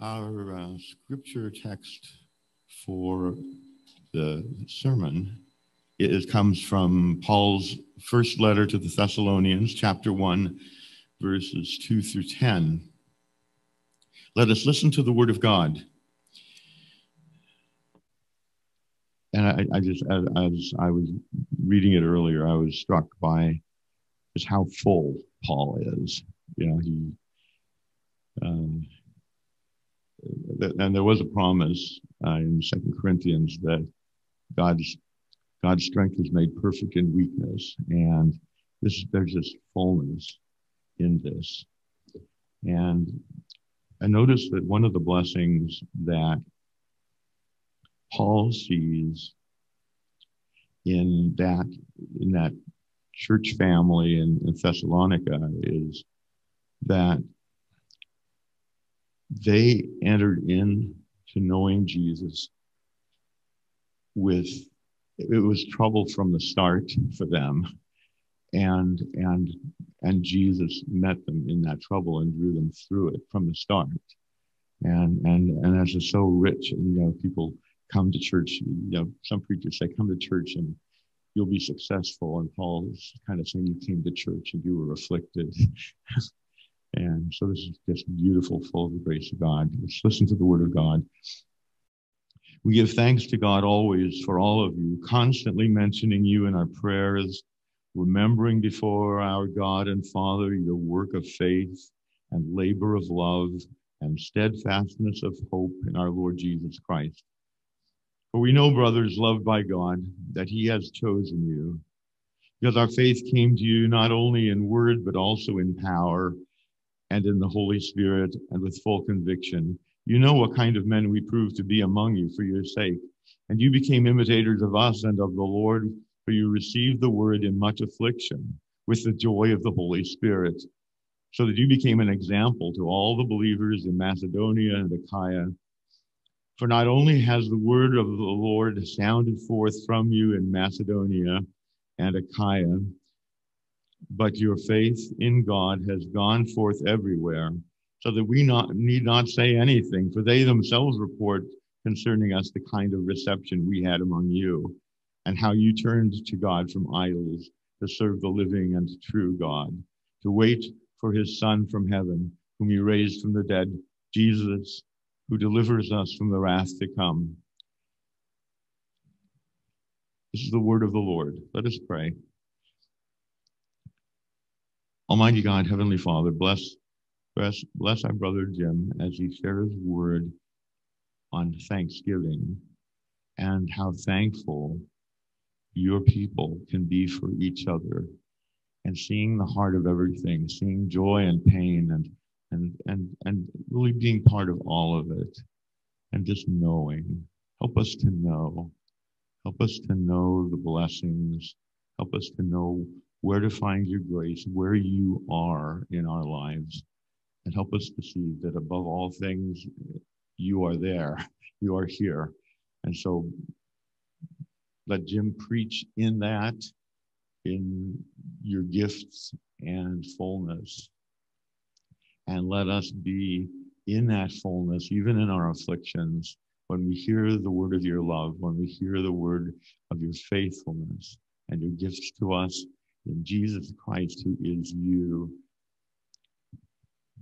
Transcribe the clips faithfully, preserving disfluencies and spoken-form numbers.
Our uh, scripture text for the sermon, it comes from Paul's first letter to the Thessalonians, chapter one, verses two through ten. Let us listen to the word of God. And I, I just, as, as I was reading it earlier, I was struck by just how full Paul is. You know, he, um, and there was a promise uh, in Second Corinthians that God's, God's strength is made perfect in weakness. And this, there's this fullness in this. And I noticed that one of the blessings that Paul sees in that, in that church family in, in Thessalonica is that they entered in to knowing Jesus with, it was trouble from the start for them. And, and, and Jesus met them in that trouble and drew them through it from the start. And, and, and that's just so rich. And, you know, people come to church, you know, some preachers say, come to church and you'll be successful. And Paul's kind of saying, you came to church and you were afflicted. And so this is just beautiful, full of the grace of God. Let's listen to the word of God. We give thanks to God always for all of you, constantly mentioning you in our prayers, remembering before our God and Father your work of faith and labor of love and steadfastness of hope in our Lord Jesus Christ. For we know, brothers loved by God, that he has chosen you, because our faith came to you not only in word, but also in power and in the Holy Spirit and with full conviction. You know what kind of men we proved to be among you for your sake. And you became imitators of us and of the Lord, for you received the word in much affliction with the joy of the Holy Spirit, so that you became an example to all the believers in Macedonia and Achaia. For not only has the word of the Lord sounded forth from you in Macedonia and Achaia, but your faith in God has gone forth everywhere, so that we not, need not say anything, for they themselves report concerning us the kind of reception we had among you, and how you turned to God from idols to serve the living and true God, to wait for his Son from heaven, whom you raised from the dead, Jesus, who delivers us from the wrath to come. This is the word of the Lord. Let us pray. Almighty God, Heavenly Father, bless, bless, bless our brother Jim as he shares his word on Thanksgiving and how thankful your people can be for each other, and seeing the heart of everything, seeing joy and pain and and and, and really being part of all of it and just knowing. Help us to know. Help us to know the blessings. Help us to know where to find your grace, where you are in our lives, and help us to see that above all things, you are there, you are here. And so let Jim preach in that, in your gifts and fullness. And let us be in that fullness, even in our afflictions, when we hear the word of your love, when we hear the word of your faithfulness and your gifts to us, in Jesus Christ, who is you,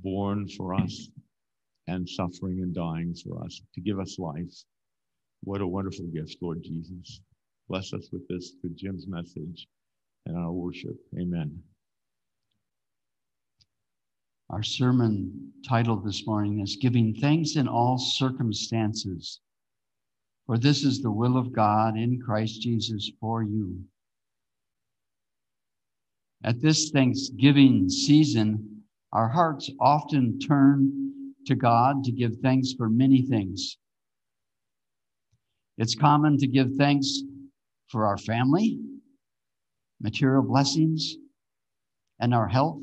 born for us and suffering and dying for us to give us life. What a wonderful gift, Lord Jesus. Bless us with this, with Jim's message and our worship. Amen. Our sermon title this morning is Giving Thanks in All Circumstances. For this is the will of God in Christ Jesus for you. At this Thanksgiving season, our hearts often turn to God to give thanks for many things. It's common to give thanks for our family, material blessings, and our health.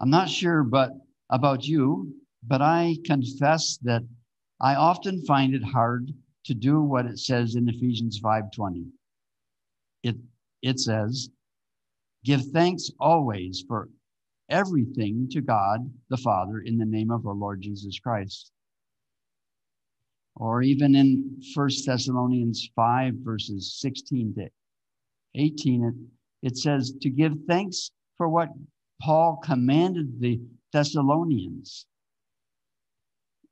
I'm not sure but about you, but I confess that I often find it hard to do what it says in Ephesians five twenty. It It says, give thanks always for everything to God the Father in the name of our Lord Jesus Christ. Or even in First Thessalonians five, verses sixteen to eighteen, it, it says to give thanks for what Paul commanded the Thessalonians.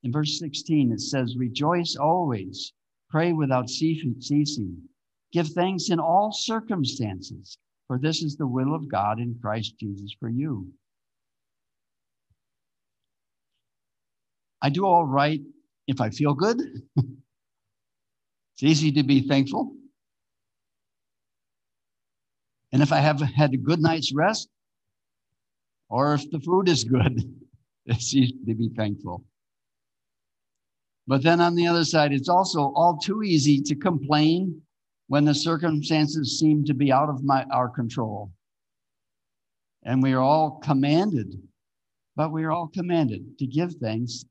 In verse sixteen, it says, rejoice always, pray without ceasing, give thanks in all circumstances, for this is the will of God in Christ Jesus for you. I do all right if I feel good. It's easy to be thankful. And if I have had a good night's rest, or if the food is good, it's easy to be thankful. But then on the other side, it's also all too easy to complain when the circumstances seem to be out of my, our control. And we are all commanded, but we are all commanded to give thanks,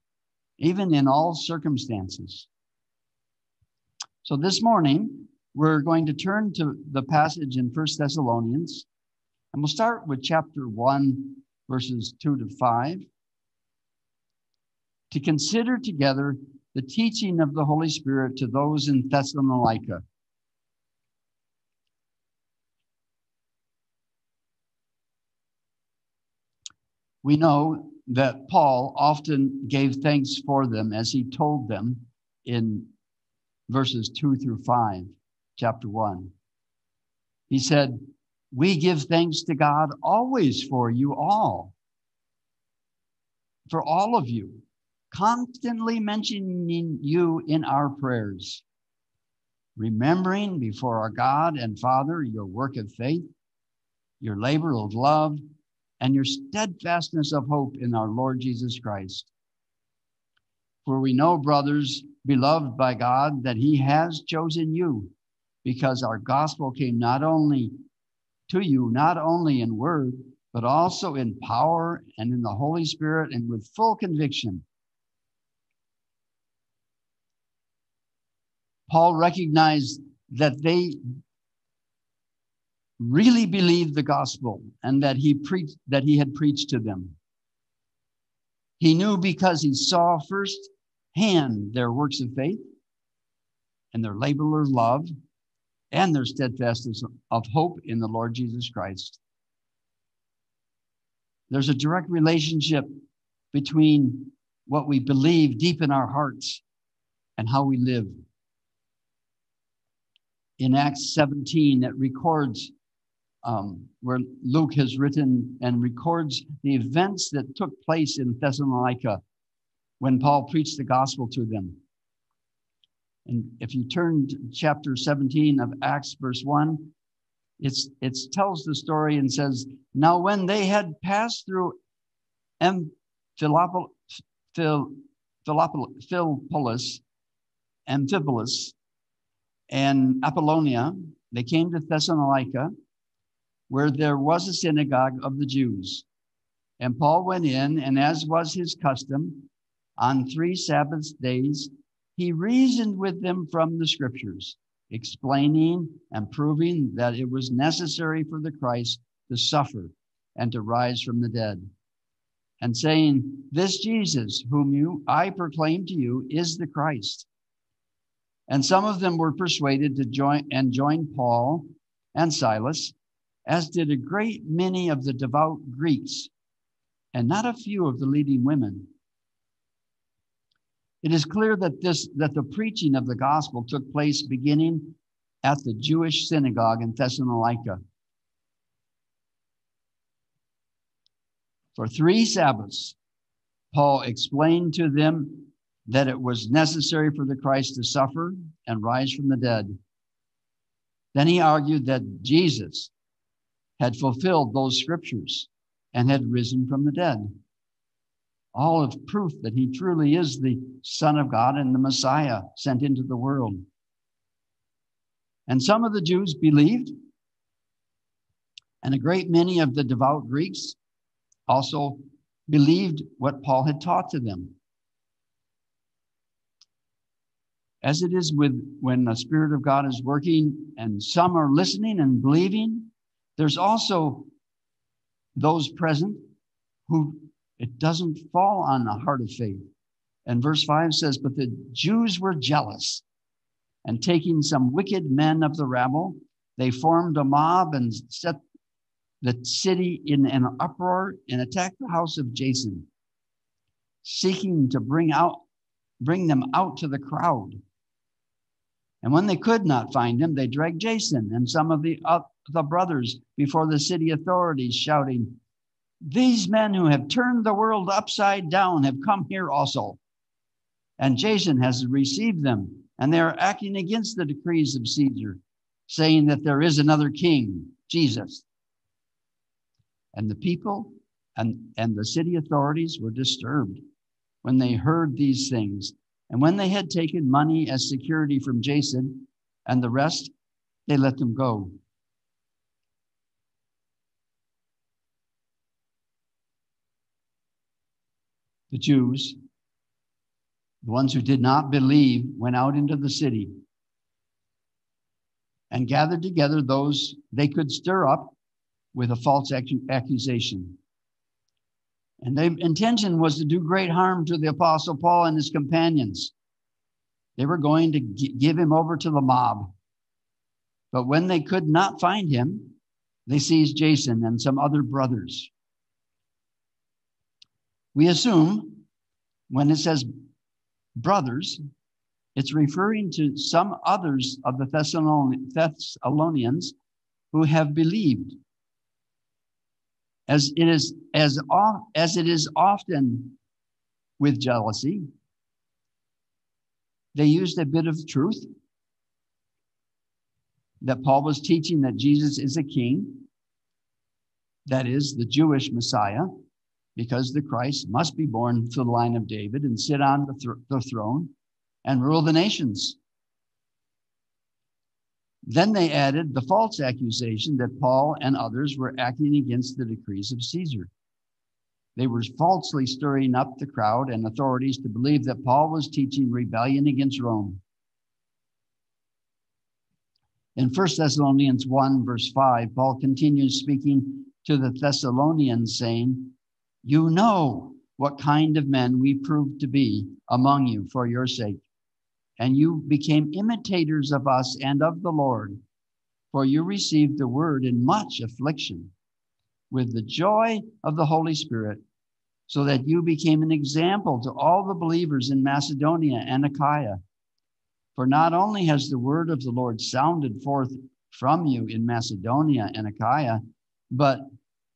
even in all circumstances. So this morning, we're going to turn to the passage in First Thessalonians, and we'll start with chapter one, verses two to five, to consider together the teaching of the Holy Spirit to those in Thessalonica. We know that Paul often gave thanks for them as he told them in verses two through five, chapter one. He said, we give thanks to God always for you all, for all of you, constantly mentioning you in our prayers, remembering before our God and Father your work of faith, your labor of love, and your steadfastness of hope in our Lord Jesus Christ. For we know, brothers, beloved by God, that he has chosen you, because our gospel came not only to you, not only in word, but also in power and in the Holy Spirit and with full conviction. Paul recognized that they really believed the gospel and that he preached, that he had preached to them. He knew because he saw firsthand their works of faith and their labor of love and their steadfastness of hope in the Lord Jesus Christ. There's a direct relationship between what we believe deep in our hearts and how we live. In Acts seventeen, it records um, where Luke has written and records the events that took place in Thessalonica when Paul preached the gospel to them. And if you turn to chapter seventeen of Acts, verse one, it's, it tells the story and says, now when they had passed through Amphipolis, Amphipolis, Amphipolis, and Apollonia, they came to Thessalonica, where there was a synagogue of the Jews. And Paul went in, and as was his custom, on three Sabbath days, he reasoned with them from the scriptures, explaining and proving that it was necessary for the Christ to suffer and to rise from the dead, and saying, this Jesus, whom you I proclaim to you, is the Christ. And some of them were persuaded to join and joined Paul and Silas, as did a great many of the devout Greeks, and not a few of the leading women. It is clear that this that the preaching of the gospel took place beginning at the Jewish synagogue in Thessalonica. For three Sabbaths, Paul explained to them that it was necessary for the Christ to suffer and rise from the dead. Then he argued that Jesus had fulfilled those scriptures and had risen from the dead, all of proof that he truly is the Son of God and the Messiah sent into the world. And some of the Jews believed, and a great many of the devout Greeks also believed what Paul had taught to them. As it is with when the Spirit of God is working and some are listening and believing, there's also those present who it doesn't fall on the heart of faith. And verse five says, but the Jews were jealous, and taking some wicked men of the rabble, they formed a mob and set the city in an uproar and attacked the house of Jason, seeking to bring out, bring them out to the crowd. And when they could not find him, they dragged Jason and some of the, uh, the brothers before the city authorities, shouting, these men who have turned the world upside down have come here also. And Jason has received them, and they are acting against the decrees of Caesar, saying that there is another king, Jesus. And the people and, and the city authorities were disturbed when they heard these things. And when they had taken money as security from Jason and the rest, they let them go. The Jews, the ones who did not believe, went out into the city and gathered together those they could stir up with a false accusation. And their intention was to do great harm to the Apostle Paul and his companions. They were going to give him over to the mob. But when they could not find him, they seized Jason and some other brothers. We assume when it says brothers, it's referring to some others of the Thessalonians who have believed. As it is as, as it is often with jealousy, they used a bit of truth that Paul was teaching, that Jesus is a king, that is the Jewish Messiah, because the Christ must be born through the line of David and sit on the, th- the throne and rule the nations. Then they added the false accusation that Paul and others were acting against the decrees of Caesar. They were falsely stirring up the crowd and authorities to believe that Paul was teaching rebellion against Rome. In First Thessalonians one, verse five, Paul continues speaking to the Thessalonians, saying, you know what kind of men we proved to be among you for your sake. And you became imitators of us and of the Lord, for you received the word in much affliction with the joy of the Holy Spirit, so that you became an example to all the believers in Macedonia and Achaia. For not only has the word of the Lord sounded forth from you in Macedonia and Achaia, but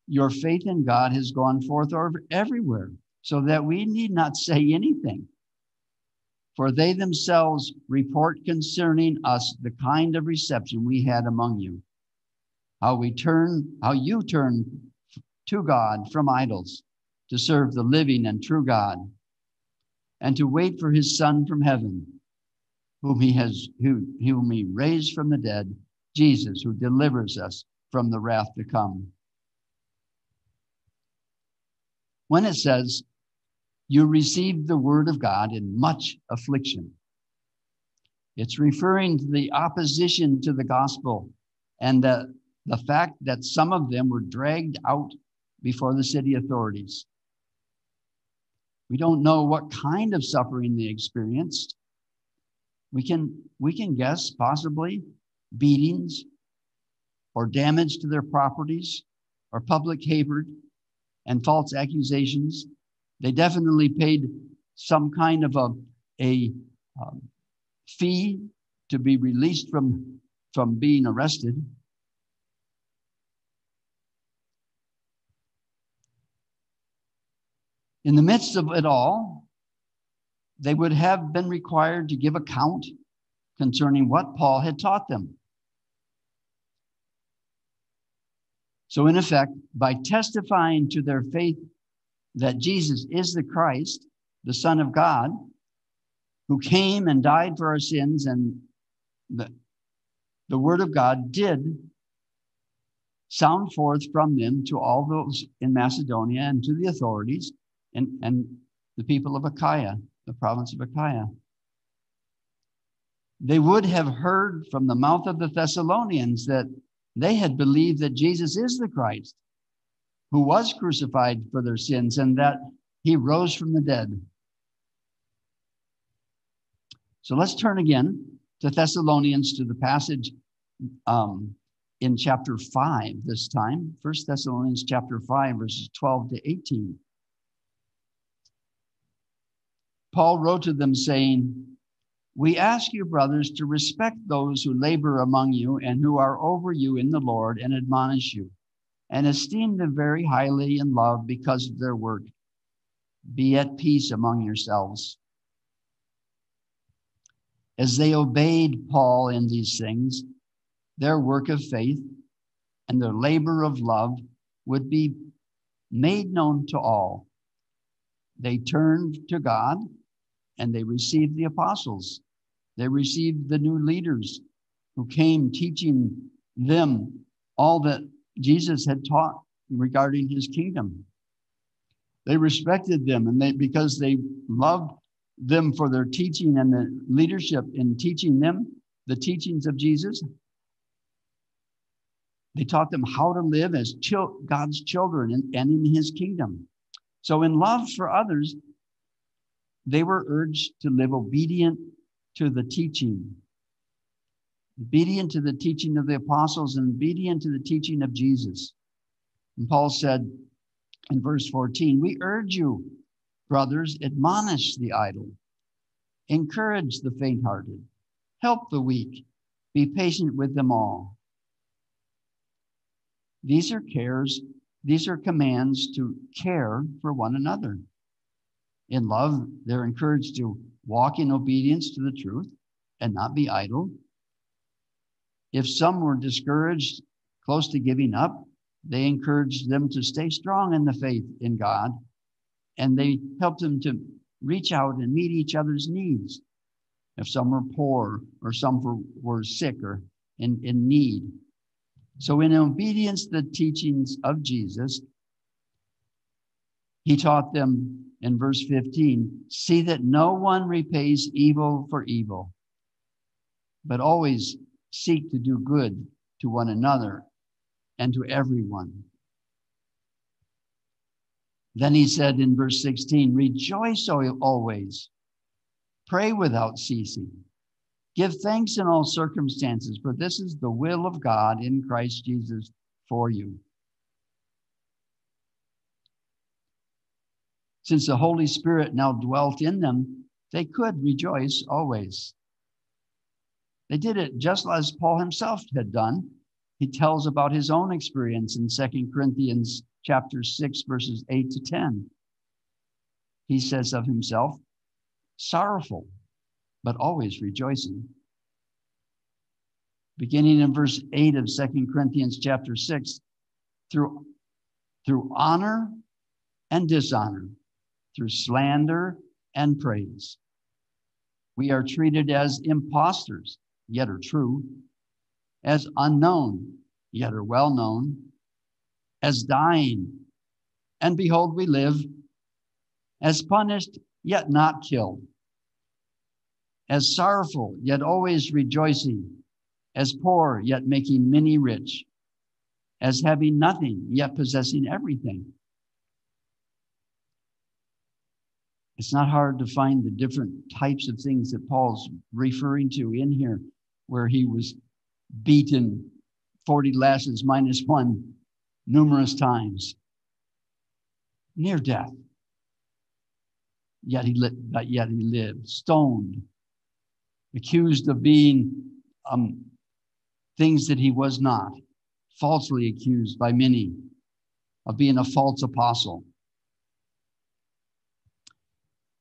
your faith in God has gone forth everywhere, so that we need not say anything. For they themselves report concerning us the kind of reception we had among you, how we turn, how you turn to God from idols to serve the living and true God, and to wait for his Son from heaven, whom he has, who, whom he raised from the dead, Jesus, who delivers us from the wrath to come. When it says, you received the word of God in much affliction, it's referring to the opposition to the gospel and the, the fact that some of them were dragged out before the city authorities. We don't know what kind of suffering they experienced. We can, we can guess possibly beatings or damage to their properties or public hatred and false accusations. They definitely paid some kind of a, a um, fee to be released from, from being arrested. In the midst of it all, they would have been required to give account concerning what Paul had taught them. So in effect, by testifying to their faith that Jesus is the Christ, the Son of God, who came and died for our sins, and the, the word of God did sound forth from them to all those in Macedonia and to the authorities and, and the people of Achaia, the province of Achaia. They would have heard from the mouth of the Thessalonians that they had believed that Jesus is the Christ, who was crucified for their sins, and that he rose from the dead. So let's turn again to Thessalonians, to the passage um, in chapter five this time. First Thessalonians chapter five, verses twelve to eighteen. Paul wrote to them saying, "We ask you, brothers, to respect those who labor among you and who are over you in the Lord and admonish you, and esteem them very highly in love because of their work. Be at peace among yourselves." As they obeyed Paul in these things, their work of faith and their labor of love would be made known to all. They turned to God and they received the apostles. They received the new leaders who came teaching them all that Jesus had taught regarding his kingdom. They respected them, and they, because they loved them for their teaching and the leadership in teaching them the teachings of Jesus, they taught them how to live as chil- God's children and, and in his kingdom. So in love for others, they were urged to live obedient to the teaching, obedient to the teaching of the apostles and obedient to the teaching of Jesus. And Paul said in verse fourteen, "We urge you, brothers, admonish the idle, encourage the faint-hearted, help the weak, be patient with them all." These are cares, these are commands to care for one another. In love, they're encouraged to walk in obedience to the truth and not be idle. If some were discouraged, close to giving up, they encouraged them to stay strong in the faith in God, and they helped them to reach out and meet each other's needs. If some were poor or some were, were sick or in, in need. So in obedience to the teachings of Jesus, he taught them in verse fifteen, "See that no one repays evil for evil, but always seek to do good to one another and to everyone." Then he said in verse sixteen, "Rejoice always, pray without ceasing, give thanks in all circumstances, for this is the will of God in Christ Jesus for you." Since the Holy Spirit now dwelt in them, they could rejoice always. They did it just as Paul himself had done. He tells about his own experience in Second Corinthians chapter six, verses eight to ten. He says of himself, "Sorrowful, but always rejoicing." Beginning in verse eight of Second Corinthians chapter six, through, through honor and dishonor, through slander and praise, we are treated as impostors, yet are true, as unknown, yet are well known, as dying, and behold, we live, as punished, yet not killed, as sorrowful, yet always rejoicing, as poor, yet making many rich, as having nothing, yet possessing everything. It's not hard to find the different types of things that Paul's referring to in here, where he was beaten forty lashes minus one numerous times, near death, yet he lived, but yet he lived, stoned, accused of being um, things that he was not, falsely accused by many of being a false apostle.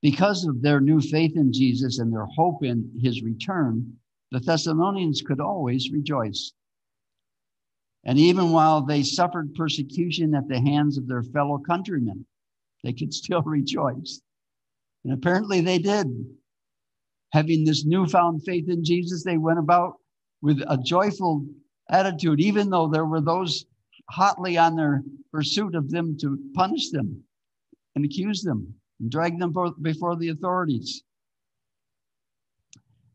Because of their new faith in Jesus and their hope in his return, the Thessalonians could always rejoice. And even while they suffered persecution at the hands of their fellow countrymen, they could still rejoice. And apparently they did. Having this newfound faith in Jesus, they went about with a joyful attitude, even though there were those hotly on their pursuit of them to punish them and accuse them and drag them before the authorities.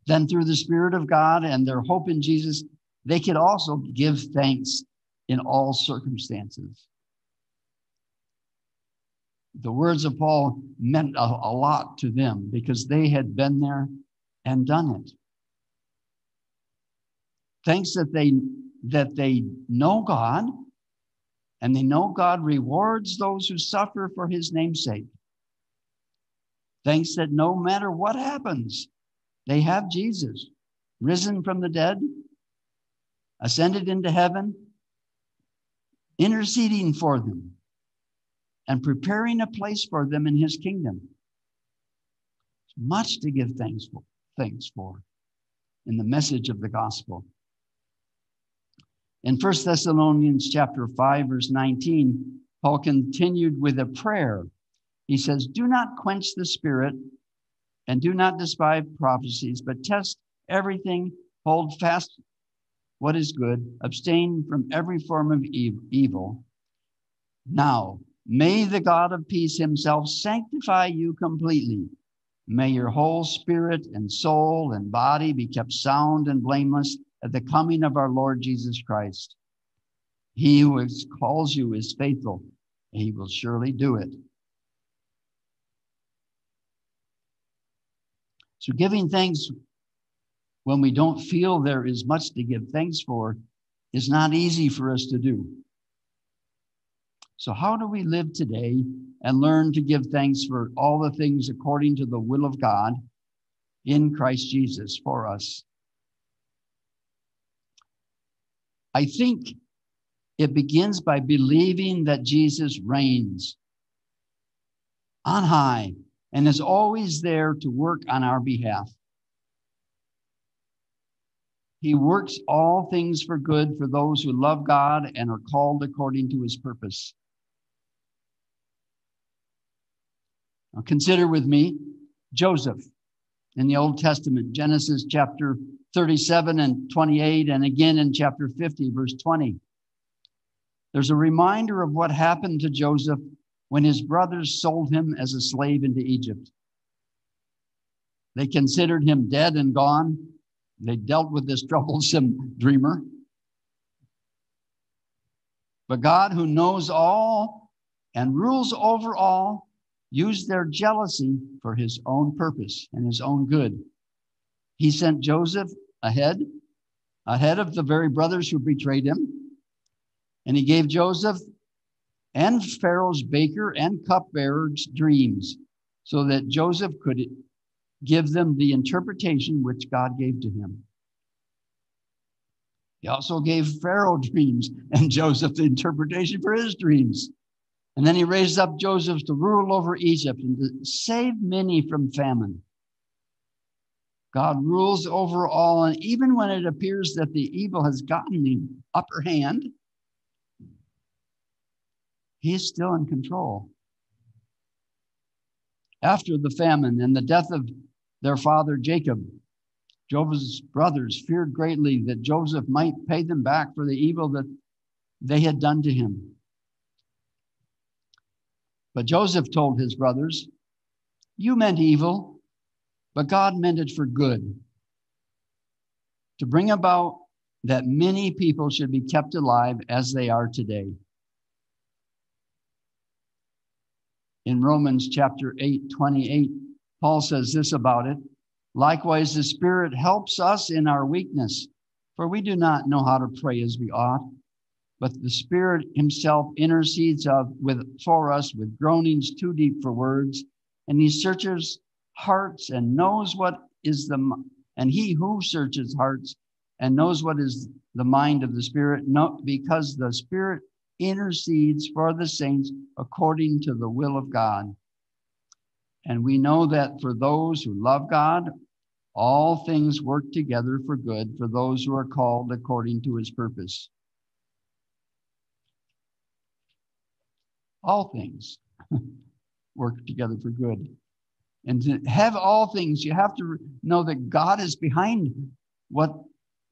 Then through the Spirit of God and their hope in Jesus, they could also give thanks in all circumstances. the words of Paul meant a, a lot to them because they had been there and done it. Thanks that they that they know God, and they know God rewards those who suffer for his name's sake. Thanks that no matter what happens, they have Jesus, risen from the dead, ascended into heaven, interceding for them, and preparing a place for them in his kingdom. Much to give thanks for, thanks for in the message of the gospel. In First Thessalonians chapter five, verse nineteen, Paul continued with a prayer. He says, "Do not quench the spirit and do not despise prophecies, but test everything, hold fast what is good, abstain from every form of evil. Now, may the God of peace himself sanctify you completely. May your whole spirit and soul and body be kept sound and blameless at the coming of our Lord Jesus Christ. He who calls you is faithful. He will surely do it." So giving thanks when we don't feel there is much to give thanks for is not easy for us to do. So how do we live today and learn to give thanks for all the things according to the will of God in Christ Jesus for us? I think it begins by believing that Jesus reigns on high and is always there to work on our behalf. He works all things for good for those who love God and are called according to his purpose. Now consider with me Joseph in the Old Testament, Genesis chapter thirty-seven and twenty-eight, and again in chapter fifty, verse twenty. There's a reminder of what happened to Joseph when his brothers sold him as a slave into Egypt. They considered him dead and gone. They dealt with this troublesome dreamer. But God, who knows all and rules over all, used their jealousy for his own purpose and his own good. He sent Joseph ahead, ahead of the very brothers who betrayed him. And he gave Joseph and Pharaoh's baker and cupbearers dreams so that Joseph could give them the interpretation which God gave to him. He also gave Pharaoh dreams and Joseph the interpretation for his dreams. And then he raised up Joseph to rule over Egypt and to save many from famine. God rules over all, and even when it appears that the evil has gotten the upper hand, he is still in control. After the famine and the death of their father Jacob, Joseph's brothers feared greatly that Joseph might pay them back for the evil that they had done to him. But Joseph told his brothers, "You meant evil, but God meant it for good, to bring about that many people should be kept alive as they are today." In Romans chapter eight, twenty-eight, Paul says this about it: "Likewise, the Spirit helps us in our weakness, for we do not know how to pray as we ought. But the Spirit himself intercedes of, with, for us with groanings too deep for words. And he searches hearts and knows what is the, and he who searches hearts and knows what is the mind of the Spirit, no, because the Spirit intercedes for the saints according to the will of God. And we know that for those who love God, all things work together for good for those who are called according to his purpose." All things work together for good. And to have all things, you have to know that God is behind what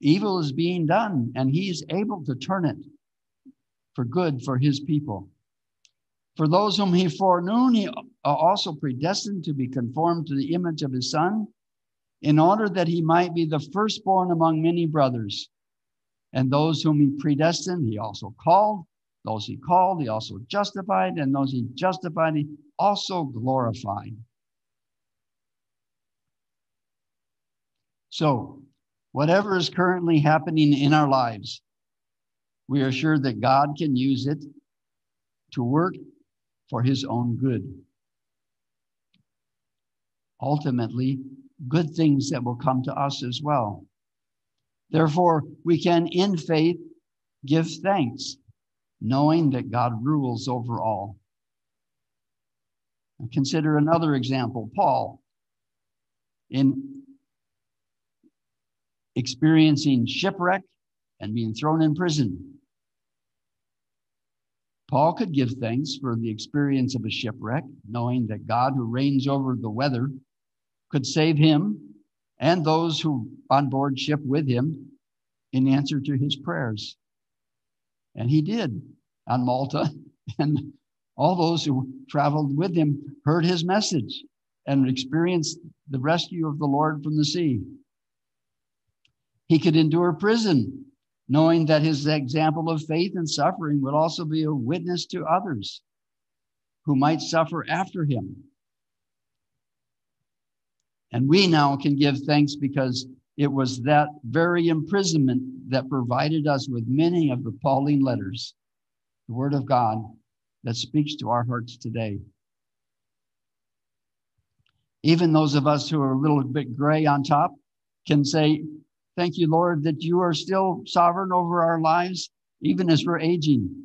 evil is being done, and he is able to turn it for good for his people. "For those whom he foreknew, he also predestined to be conformed to the image of his Son, in order that he might be the firstborn among many brothers. And those whom he predestined, he also called. Those he called, he also justified, and those he justified, he also glorified. So, whatever is currently happening in our lives, we are sure that God can use it to work for his own good. Ultimately, good things that will come to us as well. Therefore, we can, in faith, give thanks, knowing that God rules over all. And consider another example, Paul. In experiencing shipwreck and being thrown in prison, Paul could give thanks for the experience of a shipwreck, knowing that God, who reigns over the weather, could save him and those who on board ship with him in answer to his prayers. And he did on Malta, and all those who traveled with him heard his message and experienced the rescue of the Lord from the sea. He could endure prison, knowing that his example of faith and suffering would also be a witness to others who might suffer after him. And we now can give thanks because it was that very imprisonment that provided us with many of the Pauline letters, the Word of God, that speaks to our hearts today. Even those of us who are a little bit gray on top can say, thank you, Lord, that you are still sovereign over our lives, even as we're aging.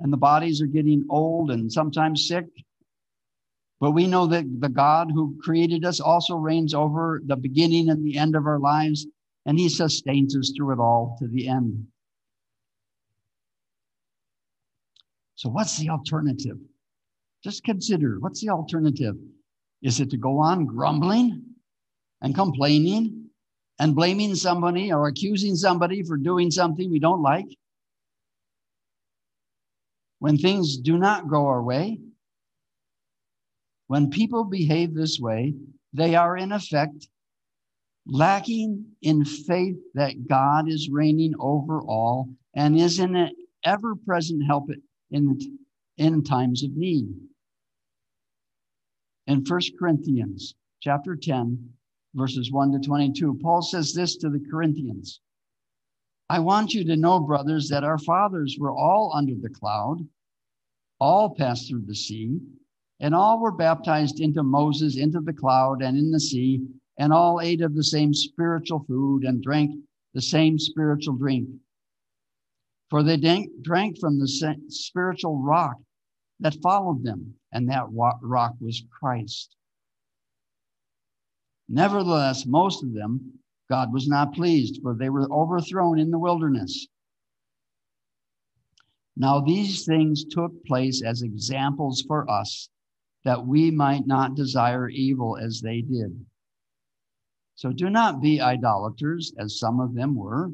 And the bodies are getting old and sometimes sick. But we know that the God who created us also reigns over the beginning and the end of our lives, and he sustains us through it all to the end. So what's the alternative? Just consider, what's the alternative? Is it to go on grumbling and complaining and blaming somebody or accusing somebody for doing something we don't like? When things do not go our way, when people behave this way, they are in effect lacking in faith that God is reigning over all and is an ever-present help in, in times of need. In First Corinthians chapter ten, verses one to twenty-two, Paul says this to the Corinthians. I want you to know, brothers, that our fathers were all under the cloud, all passed through the sea, and all were baptized into Moses, into the cloud and in the sea, and all ate of the same spiritual food and drank the same spiritual drink. For they drank from the spiritual rock that followed them, and that rock was Christ. Nevertheless, most of them, God was not pleased, for they were overthrown in the wilderness. Now these things took place as examples for us, that we might not desire evil as they did. So do not be idolaters, as some of them were.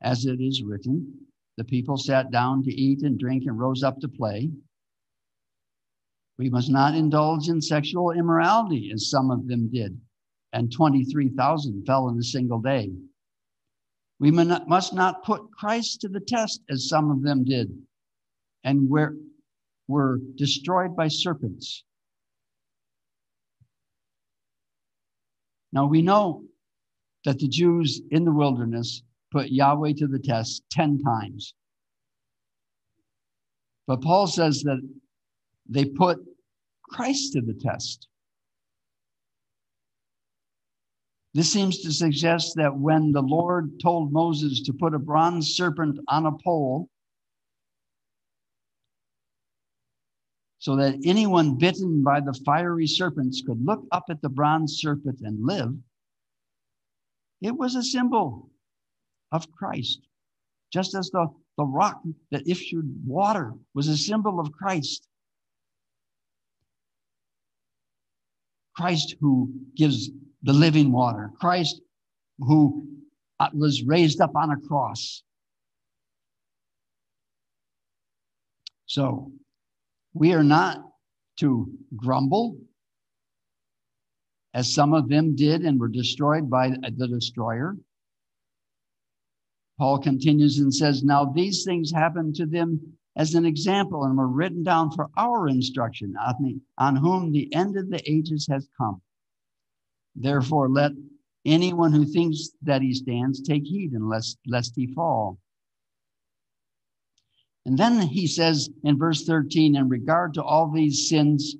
As it is written, the people sat down to eat and drink and rose up to play. We must not indulge in sexual immorality, as some of them did, and twenty-three thousand fell in a single day. We must not put Christ to the test, as some of them did, and were, were destroyed by serpents. Now we know that the Jews in the wilderness put Yahweh to the test ten times. But Paul says that they put Christ to the test. This seems to suggest that when the Lord told Moses to put a bronze serpent on a pole so that anyone bitten by the fiery serpents could look up at the bronze serpent and live, it was a symbol of Christ, just as the, the rock that issued water was a symbol of Christ. Christ who gives the living water. Christ who was raised up on a cross. So we are not to grumble, as some of them did and were destroyed by the destroyer. Paul continues and says, now these things happened to them as an example and were written down for our instruction, on whom the end of the ages has come. Therefore, let anyone who thinks that he stands take heed, unless, lest he fall. And then he says in verse thirteen, in regard to all these sins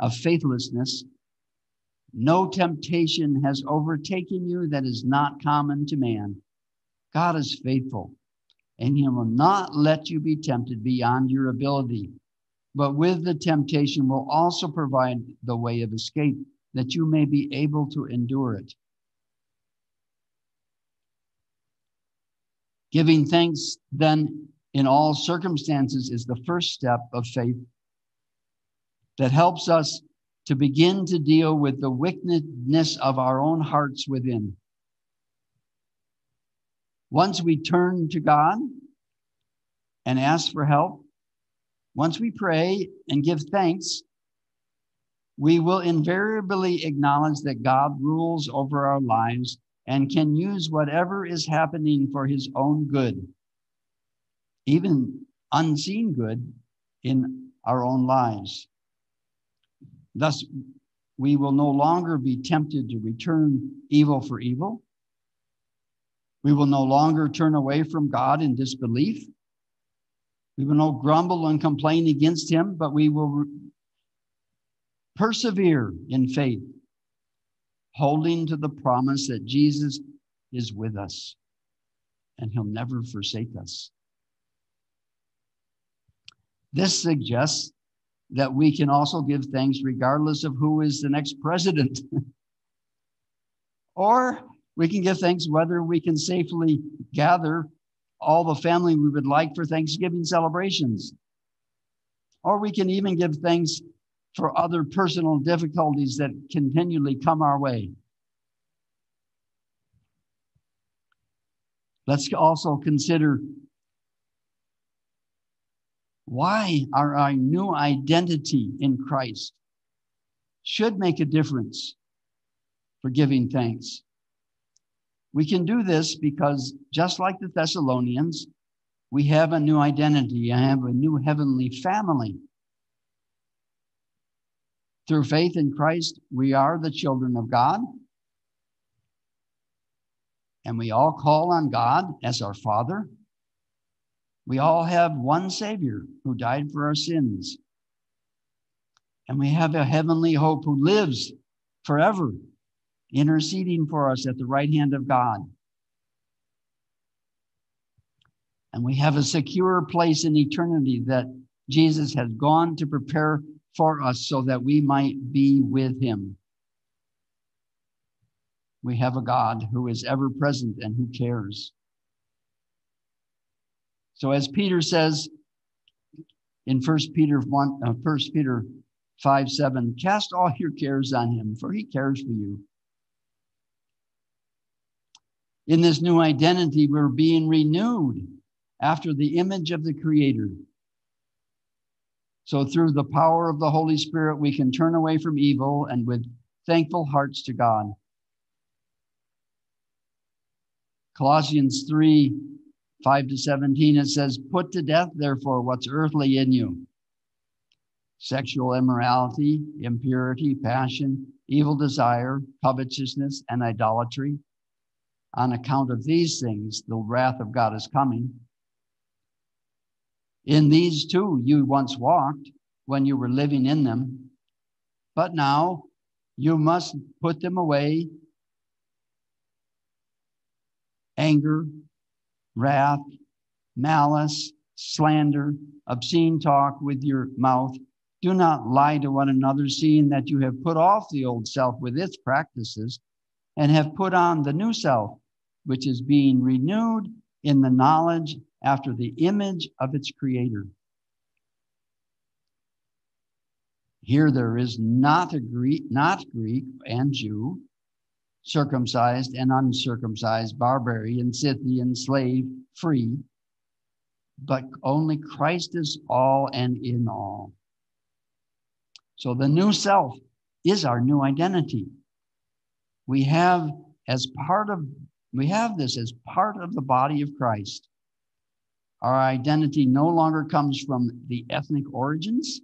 of faithlessness, no temptation has overtaken you that is not common to man. God is faithful, and he will not let you be tempted beyond your ability, but with the temptation will also provide the way of escape, that you may be able to endure it. Giving thanks, then, in all circumstances is the first step of faith that helps us to begin to deal with the wickedness of our own hearts within. Once we turn to God and ask for help, once we pray and give thanks, we will invariably acknowledge that God rules over our lives and can use whatever is happening for his own good, even unseen good in our own lives. Thus, we will no longer be tempted to return evil for evil. We will no longer turn away from God in disbelief. We will not grumble and complain against him, but we will re- persevere in faith, holding to the promise that Jesus is with us and he'll never forsake us. This suggests that we can also give thanks regardless of who is the next president. Or we can give thanks whether we can safely gather all the family we would like for Thanksgiving celebrations. Or we can even give thanks for other personal difficulties that continually come our way. Let's also consider, why our, our new identity in Christ should make a difference for giving thanks. We can do this because, just like the Thessalonians, we have a new identity. I have a new heavenly family. Through faith in Christ, we are the children of God, and we all call on God as our Father. We all have one Savior who died for our sins, and we have a heavenly hope who lives forever, interceding for us at the right hand of God. And we have a secure place in eternity that Jesus has gone to prepare for us so that we might be with him. We have a God who is ever present and who cares. So as Peter says in First Peter one, uh, First Peter five seven, cast all your cares on him, for he cares for you. In this new identity, we're being renewed after the image of the Creator. So through the power of the Holy Spirit, we can turn away from evil and with thankful hearts to God. Colossians three, five to seventeen, it says, put to death, therefore, what's earthly in you: sexual immorality, impurity, passion, evil desire, covetousness, and idolatry. On account of these things, the wrath of God is coming. In these too you once walked when you were living in them, but now you must put them away: anger, wrath, malice, slander, obscene talk with your mouth. Do not lie to one another, seeing that you have put off the old self with its practices and have put on the new self, which is being renewed in the knowledge after the image of its Creator. Here there is not a Greek, not Greek and Jew, circumcised and uncircumcised, barbarian, Scythian, slave, free, but only Christ is all and in all. So the new self is our new identity. We have, as part of We have this as part of the body of Christ. Our identity no longer comes from the ethnic origins,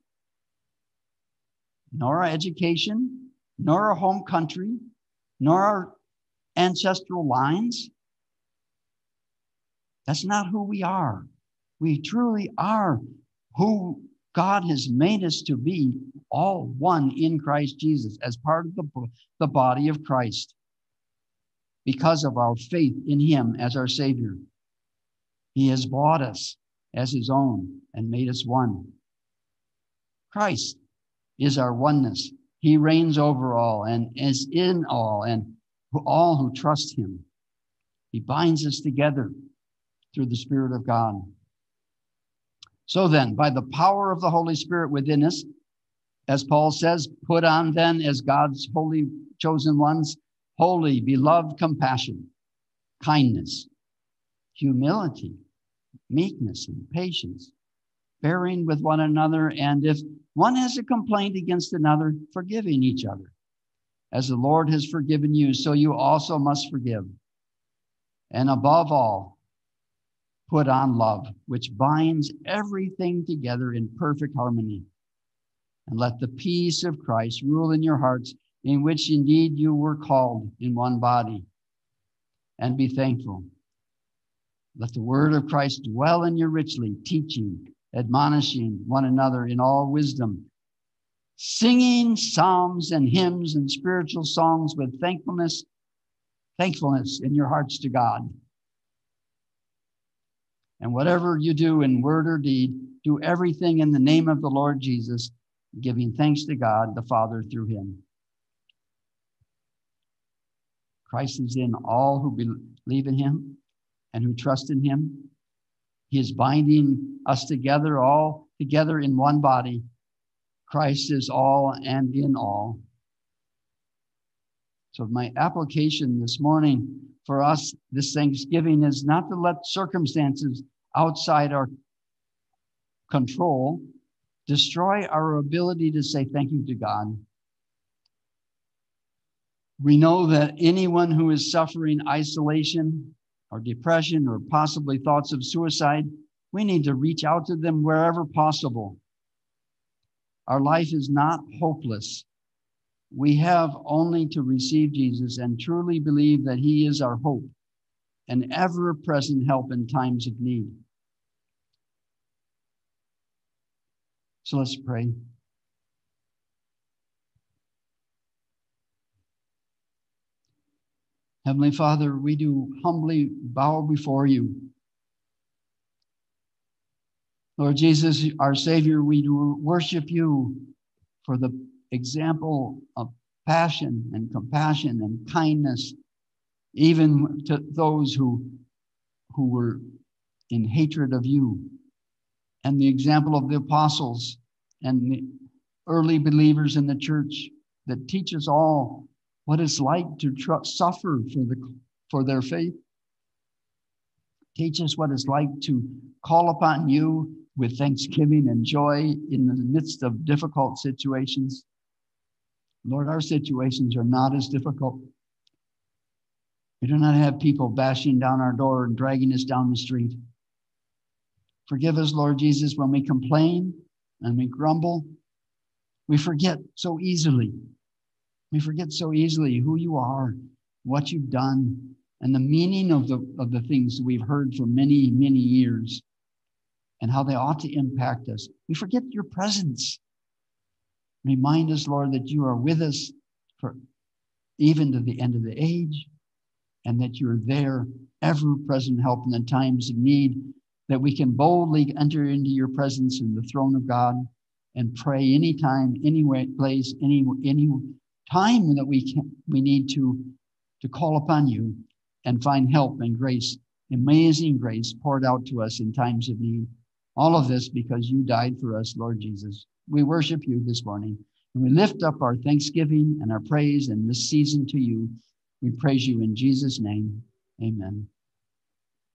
nor our education, nor our home country, nor our ancestral lines. That's not who we are. We truly are who God has made us to be, all one in Christ Jesus, as part of the, the body of Christ, because of our faith in him as our Savior. He has bought us as his own and made us one. Christ is our oneness. He reigns over all and is in all and all who trust him. He binds us together through the Spirit of God. So then, by the power of the Holy Spirit within us, as Paul says, put on then as God's holy chosen ones, holy, beloved compassion, kindness, humility, meekness, and patience, bearing with one another, and if one has a complaint against another, forgiving each other. As the Lord has forgiven you, so you also must forgive. And above all, put on love, which binds everything together in perfect harmony. And let the peace of Christ rule in your hearts, in which indeed you were called in one body. And be thankful. Let the word of Christ dwell in you richly, teaching, admonishing one another in all wisdom, singing psalms and hymns and spiritual songs with thankfulness, thankfulness in your hearts to God. And whatever you do in word or deed, do everything in the name of the Lord Jesus, giving thanks to God the Father through him. Christ is in all who believe in him and who trust in him. He is binding us together, all together in one body. Christ is all and in all. So my application this morning for us this Thanksgiving is not to let circumstances outside our control destroy our ability to say thank you to God. We know that anyone who is suffering isolation or depression or possibly thoughts of suicide, we need to reach out to them wherever possible. Our life is not hopeless. We have only to receive Jesus and truly believe that he is our hope, an ever-present help in times of need. So let's pray. Heavenly Father, we do humbly bow before you. Lord Jesus, our Savior, we do worship you for the example of passion and compassion and kindness, even to those who, who were in hatred of you, and the example of the apostles and the early believers in the church that teach us all what it's like to tr- suffer for, the, for their faith. Teach us what it's like to call upon you with thanksgiving and joy in the midst of difficult situations. Lord, our situations are not as difficult. We do not have people bashing down our door and dragging us down the street. Forgive us, Lord Jesus, when we complain and we grumble. We forget so easily. We forget so easily who you are, what you've done, and the meaning of the, of the things that we've heard for many, many years, and how they ought to impact us. We forget your presence. Remind us, Lord, that you are with us for even to the end of the age, and that you're there, ever-present help in the times of need, that we can boldly enter into your presence in the throne of God and pray anytime, any place, any any time that we can, we need to, to call upon you and find help and grace, amazing grace poured out to us in times of need. All of this because you died for us, Lord Jesus. We worship you this morning, and we lift up our thanksgiving and our praise in this season to you. We praise you in Jesus' name. Amen.